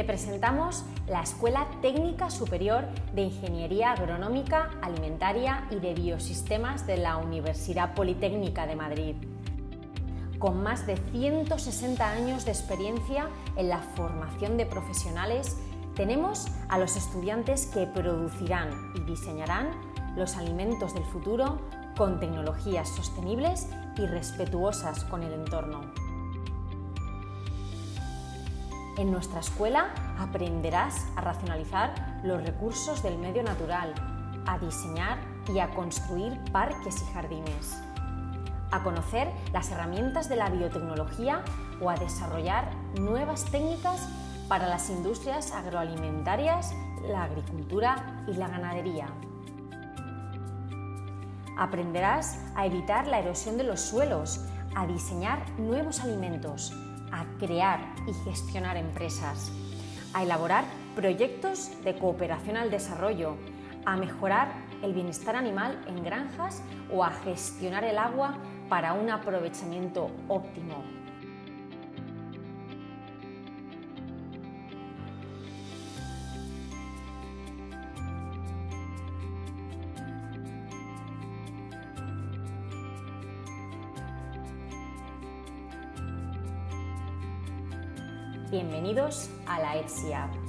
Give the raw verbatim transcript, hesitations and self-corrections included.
te presentamos la Escuela Técnica Superior de Ingeniería Agronómica, Alimentaria y de Biosistemas de la Universidad Politécnica de Madrid. Con más de ciento sesenta años de experiencia en la formación de profesionales, tenemos a los estudiantes que producirán y diseñarán los alimentos del futuro con tecnologías sostenibles y respetuosas con el entorno. En nuestra escuela aprenderás a racionalizar los recursos del medio natural, a diseñar y a construir parques y jardines, a conocer las herramientas de la biotecnología o a desarrollar nuevas técnicas para las industrias agroalimentarias, la agricultura y la ganadería. Aprenderás a evitar la erosión de los suelos, a diseñar nuevos alimentos, a crear y gestionar empresas, a elaborar proyectos de cooperación al desarrollo, a mejorar el bienestar animal en granjas o a gestionar el agua para un aprovechamiento óptimo. Bienvenidos a la ETSIAB.